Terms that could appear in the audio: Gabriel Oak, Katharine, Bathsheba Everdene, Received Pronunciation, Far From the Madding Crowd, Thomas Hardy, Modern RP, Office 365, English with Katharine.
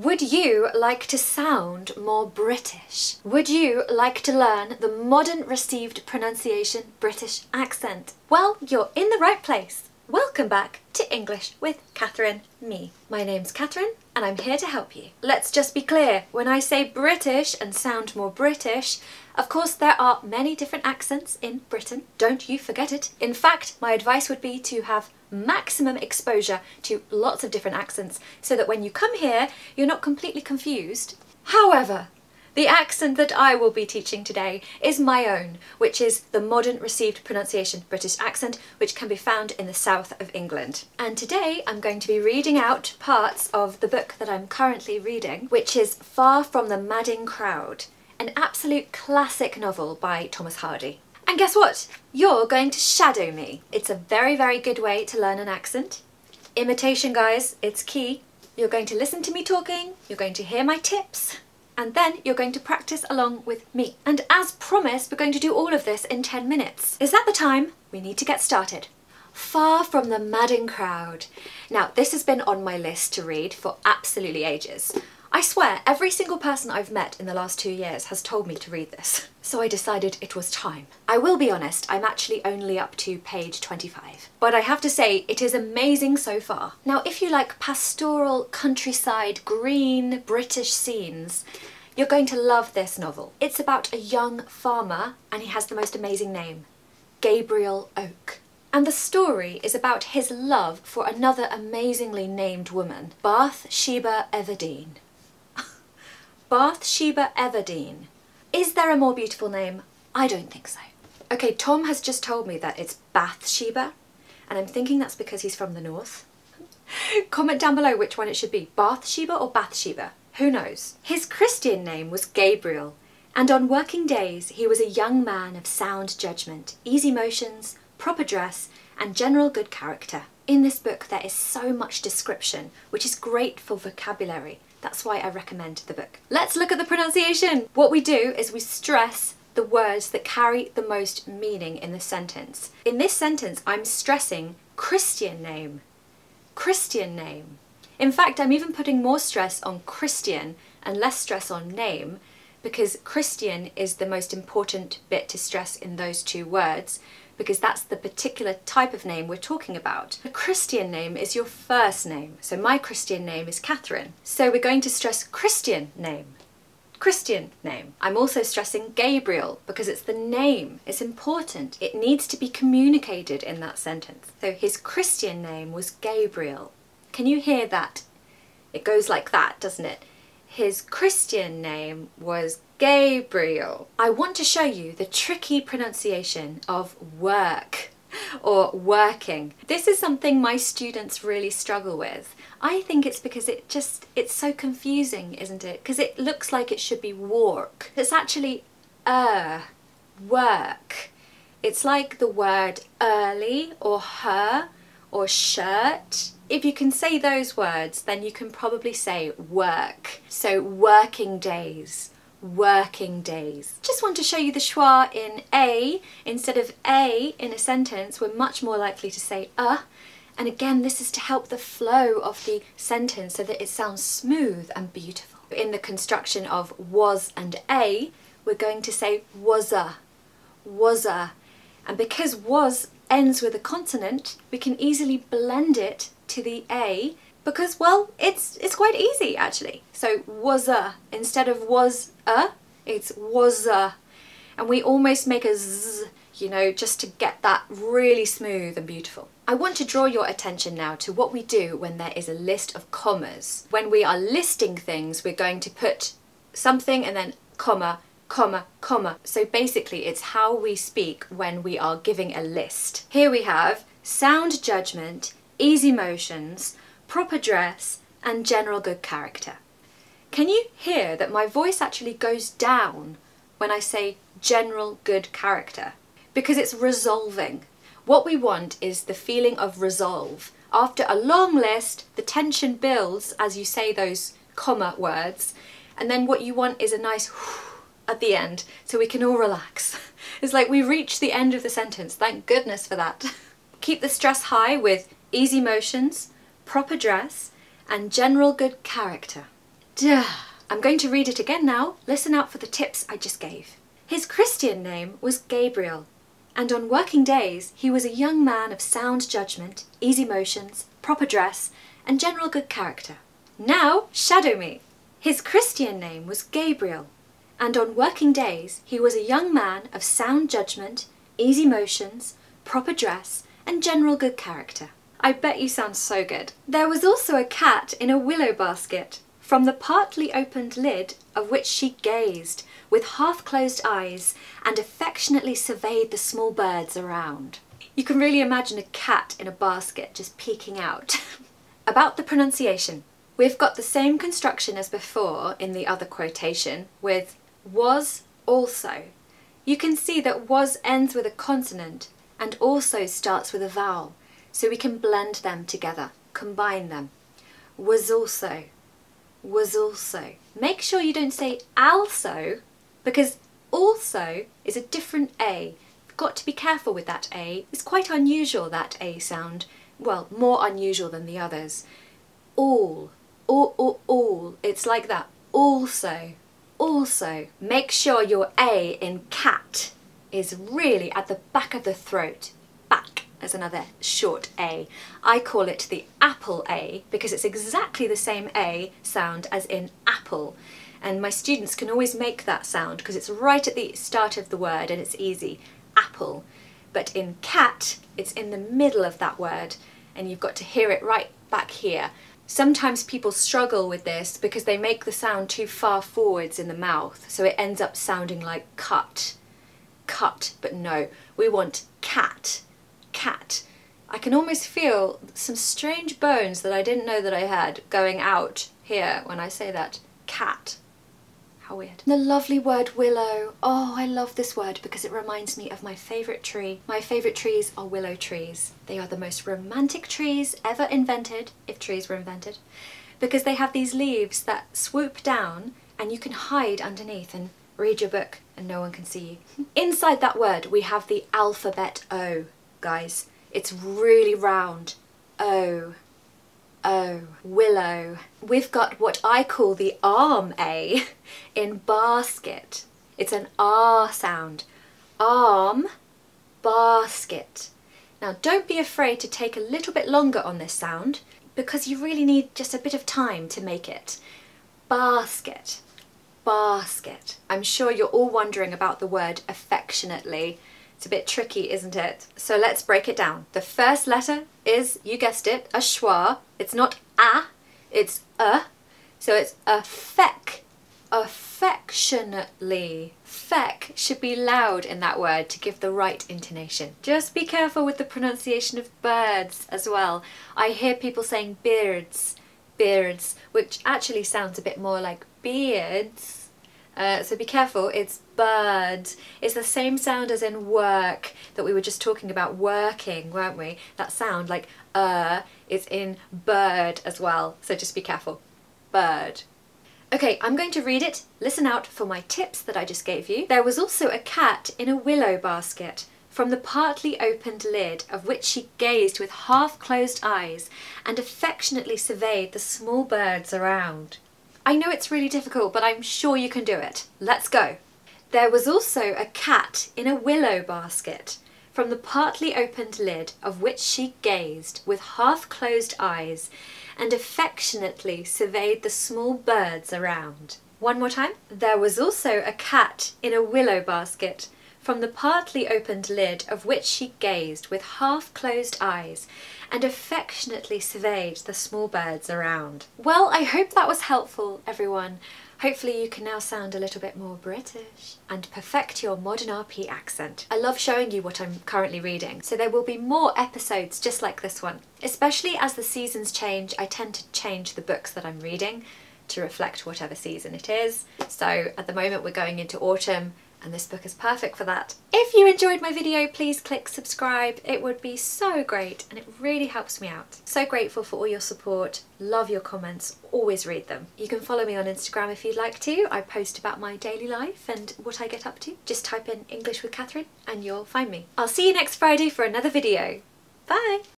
Would you like to sound more British? Would you like to learn the modern received pronunciation British accent? Well, you're in the right place. Welcome back to English with Katharine, me. My name's Katharine and I'm here to help you. Let's just be clear, when I say British and sound more British, of course there are many different accents in Britain, don't you forget it. In fact, my advice would be to have maximum exposure to lots of different accents so that when you come here, you're not completely confused. However, the accent that I will be teaching today is my own, which is the modern received pronunciation British accent, which can be found in the south of England. And today I'm going to be reading out parts of the book that I'm currently reading, which is Far From the Madding Crowd, an absolute classic novel by Thomas Hardy. And guess what? You're going to shadow me. It's a very, very good way to learn an accent. Imitation, guys, it's key. You're going to listen to me talking, you're going to hear my tips, and then you're going to practice along with me. And as promised, we're going to do all of this in 10 minutes. Is that the time? We need to get started. Far From the Madding Crowd. Now, this has been on my list to read for absolutely ages. I swear, every single person I've met in the last 2 years has told me to read this. So I decided it was time. I will be honest, I'm actually only up to page 25. But I have to say, it is amazing so far. Now, if you like pastoral, countryside, green, British scenes, you're going to love this novel. It's about a young farmer, and he has the most amazing name, Gabriel Oak. And the story is about his love for another amazingly named woman, Bathsheba Everdene. Bathsheba Everdene. Is there a more beautiful name? I don't think so. Okay, Tom has just told me that it's Bathsheba, and I'm thinking that's because he's from the north. Comment down below which one it should be, Bathsheba or Bathsheba, who knows? His Christian name was Gabriel, and on working days he was a young man of sound judgment, easy motions, proper dress, and general good character. In this book there is so much description, which is great for vocabulary. That's why I recommend the book. Let's look at the pronunciation. What we do is we stress the words that carry the most meaning in the sentence. In this sentence, I'm stressing Christian name. Christian name. In fact, I'm even putting more stress on Christian and less stress on name, because Christian is the most important bit to stress in those two words, because that's the particular type of name we're talking about. A Christian name is your first name. So my Christian name is Katharine. So we're going to stress Christian name. Christian name. I'm also stressing Gabriel because it's the name. It's important. It needs to be communicated in that sentence. So his Christian name was Gabriel. Can you hear that? It goes like that, doesn't it? His Christian name was Gabriel. I want to show you the tricky pronunciation of work or working. This is something my students really struggle with. I think it's because it's so confusing, isn't it? Because it looks like it should be work. It's actually work. It's like the word early or her or shirt. If you can say those words, then you can probably say work. So working days, working days. Just want to show you the schwa in a. Instead of a in a sentence, we're much more likely to say a. And again, this is to help the flow of the sentence so that it sounds smooth and beautiful. In the construction of was and a, we're going to say was a, was a. And because was ends with a consonant, we can easily blend it to the a because, well, it's quite easy actually. So was a instead of was a, it's was a, and we almost make a z, you know, just to get that really smooth and beautiful. I want to draw your attention now to what we do when there is a list of commas. When we are listing things, we're going to put something and then comma, comma, comma. So basically it's how we speak when we are giving a list. Here we have sound judgment, easy motions, proper dress, and general good character. Can you hear that my voice actually goes down when I say general good character? Because it's resolving. What we want is the feeling of resolve. After a long list, the tension builds as you say those comma words, and then what you want is a nice whew at the end, so we can all relax. It's like we reach the end of the sentence, thank goodness for that. Keep the stress high with easy motions, proper dress, and general good character. I'm going to read it again now. Listen out for the tips I just gave. His Christian name was Gabriel, and on working days he was a young man of sound judgment, easy motions, proper dress, and general good character. Now, shadow me. His Christian name was Gabriel, and on working days he was a young man of sound judgment, easy motions, proper dress, and general good character. I bet you sound so good. There was also a cat in a willow basket, from the partly opened lid of which she gazed with half-closed eyes and affectionately surveyed the small birds around. You can really imagine a cat in a basket just peeking out. About the pronunciation, we've got the same construction as before in the other quotation with was also. You can see that was ends with a consonant and also starts with a vowel, so we can blend them together, combine them. Was also. Was also. Make sure you don't say also, because also is a different A. You've got to be careful with that A. It's quite unusual, that A sound. Well, more unusual than the others. All. It's like that. Also. Also. Make sure your A in cat is really at the back of the throat. Back as another short A. I call it the apple A because it's exactly the same A sound as in apple, and my students can always make that sound because it's right at the start of the word and it's easy, apple. But in cat, it's in the middle of that word and you've got to hear it right back here. Sometimes people struggle with this because they make the sound too far forwards in the mouth, so it ends up sounding like cut, cut, but no, we want cat. Cat. I can almost feel some strange bones that I didn't know that I had going out here when I say that. Cat. How weird. The lovely word willow. Oh, I love this word because it reminds me of my favourite tree. My favourite trees are willow trees. They are the most romantic trees ever invented, if trees were invented, because they have these leaves that swoop down and you can hide underneath and read your book and no one can see you. Inside that word we have the alphabet O. Guys, it's really round. O, O, willow. We've got what I call the arm A in basket. It's an R sound. Arm, basket. Now don't be afraid to take a little bit longer on this sound because you really need just a bit of time to make it. Basket, basket. I'm sure you're all wondering about the word affectionately. It's a bit tricky, isn't it? So let's break it down. The first letter is, you guessed it, a schwa. It's not a, it's a. So it's affectionately. Feck should be loud in that word to give the right intonation. Just be careful with the pronunciation of birds as well. I hear people saying birds, which actually sounds a bit more like beards. So be careful, it's bird. It's the same sound as in work that we were just talking about, working, weren't we? That sound like is in bird as well, so just be careful. Bird. Okay, I'm going to read it. Listen out for my tips that I just gave you. There was also a cat in a willow basket, from the partly opened lid of which she gazed with half-closed eyes and affectionately surveyed the small birds around. I know it's really difficult, but I'm sure you can do it. Let's go. There was also a cat in a willow basket, from the partly opened lid of which she gazed with half-closed eyes and affectionately surveyed the small birds around. One more time. There was also a cat in a willow basket, from the partly opened lid of which she gazed with half-closed eyes and affectionately surveyed the small birds around. Well, I hope that was helpful, everyone. Hopefully you can now sound a little bit more British and perfect your modern RP accent. I love showing you what I'm currently reading, so there will be more episodes just like this one. Especially as the seasons change, I tend to change the books that I'm reading to reflect whatever season it is. So at the moment we're going into autumn, and this book is perfect for that. If you enjoyed my video, please click subscribe. It would be so great and it really helps me out. So grateful for all your support. Love your comments. Always read them. You can follow me on Instagram if you'd like to. I post about my daily life and what I get up to. Just type in English with Katharine and you'll find me. I'll see you next Friday for another video. Bye!